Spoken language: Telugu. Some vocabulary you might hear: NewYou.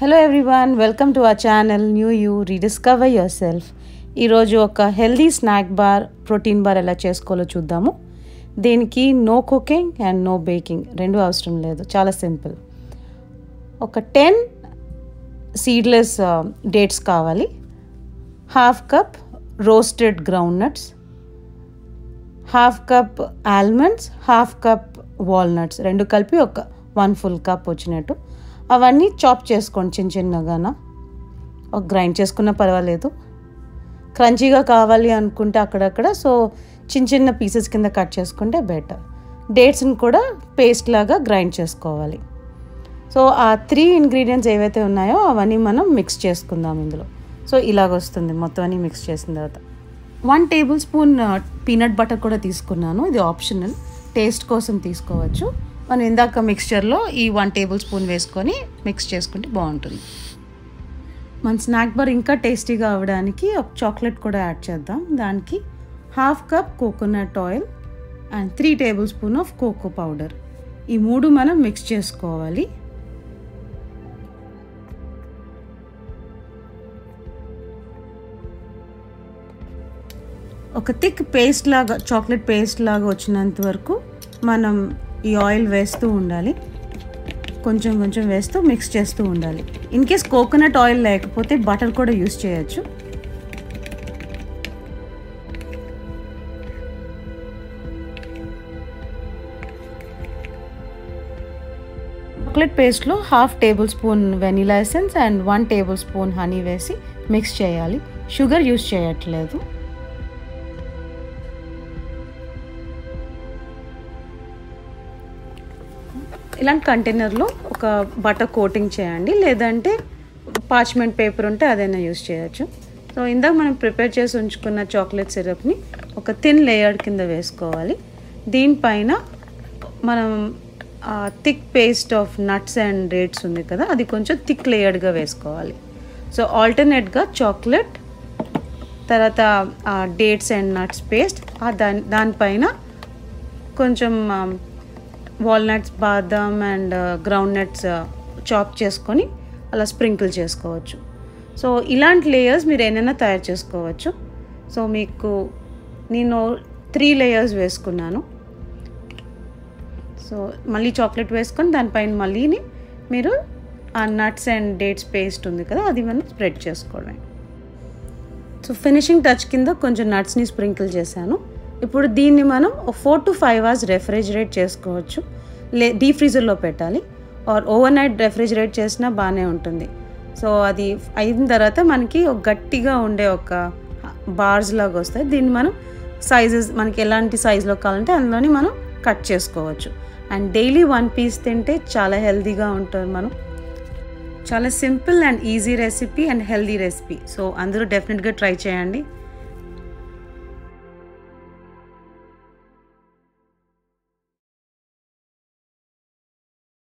Hello everyone, welcome to our channel new you rediscover yourself. ई रोजु ओक healthy snack bar protein bar एला चेसुकोलो चूद्दामु। दीनिकी no cooking and no baking रेंडु अवसरम लेदु, चाला सिंपल। ओक 10 सीडलेस डेट्स कावाली, half cup roasted ground nuts, half cup almonds, half cup walnuts रेंडु कलिपि ओक 1 फुल कप वच्चिनट्टु। అవన్నీ చాప్ చేసుకోండి చిన్న చిన్నగానా, ఒక గ్రైండ్ చేసుకున్నా పర్వాలేదు। క్రంచీగా కావాలి అనుకుంటే అక్కడక్కడ సో చిన్న చిన్న పీసెస్ కింద కట్ చేసుకుంటే బెటర్। డేట్స్ని కూడా పేస్ట్ లాగా గ్రైండ్ చేసుకోవాలి। సో ఆ 3 ఇంగ్రీడియంట్స్ ఏవైతే ఉన్నాయో అవన్నీ మనం మిక్స్ చేసుకుందాం ఇందులో। సో ఇలాగ వస్తుంది మొత్తం అన్ని మిక్స్ చేసిన తర్వాత। 1 టేబుల్ స్పూన్ పీనట్ బటర్ కూడా తీసుకున్నాను, ఇది ఆప్షనల్, టేస్ట్ కోసం తీసుకోవచ్చు। మనం ఇందాక మిక్స్చర్లో ఈ 1 టేబుల్ స్పూన్ వేసుకొని మిక్స్ చేసుకుంటే బాగుంటుంది। మన స్నాక్ బార్ ఇంకా టేస్టీగా అవడానికి ఒక చాక్లెట్ కూడా యాడ్ చేద్దాం। దానికి half cup coconut oil and 3 tablespoon of cocoa powder, ఈ మూడు మనం మిక్స్ చేసుకోవాలి। ఒక థిక్ పేస్ట్ లాగా, చాక్లెట్ పేస్ట్ లాగా వచ్చినంత వరకు మనం ఈ ఆయిల్ వేస్తూ ఉండాలి, కొంచెం కొంచెం వేస్తూ మిక్స్ చేస్తూ ఉండాలి। ఇన్ కేస్ కోకోనట్ ఆయిల్ లేకపోతే బటర్ కూడా యూస్ చేయొచ్చు। చాక్లెట్ పేస్ట్లో half tablespoon vanilla essence and 1 tablespoon honey వేసి మిక్స్ చేయాలి, షుగర్ యూస్ చేయట్లేదు। ఇలాంటి కంటైనర్లో ఒక బటర్ కోటింగ్ చేయండి, లేదంటే పార్చ్మెంట్ పేపర్ ఉంటే అదైనా యూస్ చేయొచ్చు। సో ఇందాక మనం ప్రిపేర్ చేసి ఉంచుకున్న చాక్లెట్ సిరప్ని ఒక థిన్ లేయర్ కింద వేసుకోవాలి। దీనిపైన మనం thick paste of nuts and dates ఉంది కదా, అది కొంచెం థిక్ లేయర్డ్గా వేసుకోవాలి। సో ఆల్టర్నేట్గా చాక్లెట్, తర్వాత డేట్స్ అండ్ నట్స్ పేస్ట్, దానిపైన కొంచెం వాల్నట్స్, బాదం అండ్ గ్రౌండ్ నట్స్ చాప్ చేసుకొని అలా స్ప్రింకిల్ చేసుకోవచ్చు। సో ఇలాంటి లేయర్స్ మీరు ఏమైనా తయారు చేసుకోవచ్చు। సో మీకు నేను 3 లేయర్స్ వేసుకున్నాను। సో మళ్ళీ చాక్లెట్ వేసుకొని దానిపైన మళ్ళీ మీరు ఆ నట్స్ అండ్ డేట్స్ పేస్ట్ ఉంది కదా అది మనం స్ప్రెడ్ చేసుకోవడమే। సో ఫినిషింగ్ టచ్ కింద కొంచెం నట్స్ని స్ప్రింకిల్ చేశాను। ఇప్పుడు దీన్ని మనం 4 to 5 అవర్స్ రెఫ్రిజిరేట్ చేసుకోవచ్చు, డీప్ ఫ్రీజర్లో పెట్టాలి। ఆర్ ఓవర్ నైట్ రెఫ్రిజిరేట్ చేసినా బాగానే ఉంటుంది। సో అది అయిన తర్వాత మనకి ఒక గట్టిగా ఉండే ఒక బార్స్ లాగా వస్తాయి। దీన్ని మనం సైజెస్ మనకి ఎలాంటి సైజులో కావాలంటే అందులోని మనం కట్ చేసుకోవచ్చు। అండ్ డైలీ 1 పీస్ తింటే చాలా హెల్దీగా ఉంటుంది మనం। చాలా simple and easy recipe and healthy recipe. So అందరూ డెఫినెట్గా ట్రై చేయండి।